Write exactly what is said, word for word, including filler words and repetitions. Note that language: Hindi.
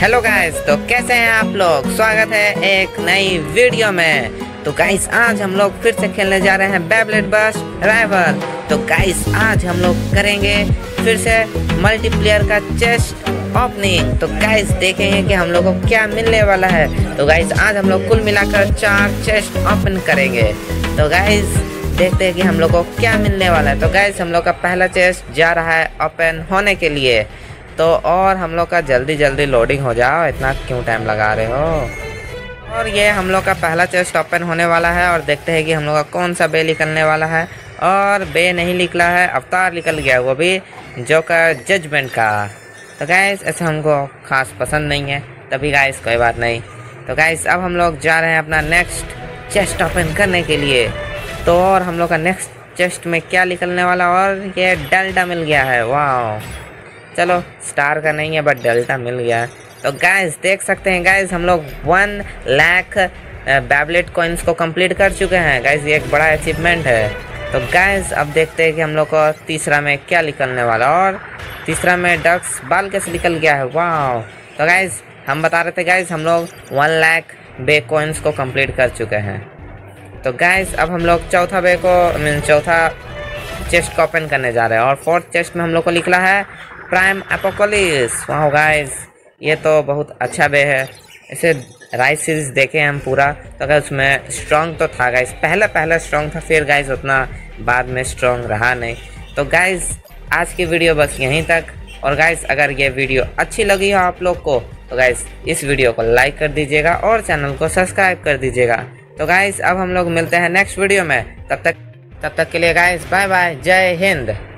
हेलो गाइस, तो कैसे हैं आप लोग। स्वागत है एक नई वीडियो में। तो गाइस आज हम लोग फिर से खेलने जा रहे हैं बेब्लेड बर्स्ट राइवल। तो गाइस आज हम लोग करेंगे फिर से मल्टीप्लेयर का चेस्ट ओपनिंग। तो गाइस देखेंगे कि हम लोगों को क्या मिलने वाला है। तो गाइस आज हम लोग कुल मिलाकर चार चेस्ट ओपन करेंगे। तो गाइस देखते हैं कि हम लोग को क्या मिलने वाला है। तो गाइस हम लोग का पहला चेस्ट जा रहा है ओपन होने के लिए। तो और हम लोग का जल्दी जल्दी लोडिंग हो जाओ, इतना क्यों टाइम लगा रहे हो। और ये हम लोग का पहला चेस्ट ओपन होने वाला है और देखते हैं कि हम लोग का कौन सा बे निकलने वाला है। और बे नहीं निकला है, अवतार निकल गया, वो भी जो का जजमेंट का। तो गाइस ऐसे हमको खास पसंद नहीं है, तभी गाइस कोई बात नहीं। तो गाइस अब हम लोग जा रहे हैं अपना नेक्स्ट चेस्ट ओपन करने के लिए। तो और हम लोग का नेक्स्ट चेस्ट में क्या निकलने वाला, और ये डेल्टा मिल गया है। वाह, चलो स्टार का नहीं है बट डेल्टा मिल गया। तो गाइस देख सकते हैं गाइस हम लोग वन लाख बेब्लेड कॉइन्स को कंप्लीट कर चुके हैं। गाइस ये एक बड़ा अचीवमेंट है। तो गाइस अब देखते हैं कि हम लोग को तीसरा में क्या निकलने वाला, और तीसरा में डक्स बॉल कैसे निकल गया है। वाह, तो गाइस हम बता रहे थे गाइस हम लोग वन लाख बे कॉइन्स को कंप्लीट कर चुके हैं। तो गाइस अब हम लोग चौथा बे को मीन चौथा चेस्ट को ओपन करने जा रहे हैं। और फोर्थ चेस्ट में हम लोग को निकला है प्राइम एपोकलिप्स। वाह गाइस ये तो बहुत अच्छा बे है, इसे राइज सीरीज देखे हम पूरा। तो गाइस उसमें स्ट्रॉन्ग तो था गाइस, पहला पहला स्ट्रॉन्ग था, फिर गाइस उतना बाद में स्ट्रॉन्ग रहा नहीं। तो गाइस आज की वीडियो बस यहीं तक। और गाइस अगर ये वीडियो अच्छी लगी हो आप लोग को, तो गाइस इस वीडियो को लाइक कर दीजिएगा और चैनल को सब्सक्राइब कर दीजिएगा। तो गाइस अब हम लोग मिलते हैं नेक्स्ट वीडियो में। तब तक तब तक के लिए गाइस बाय बाय, जय हिंद।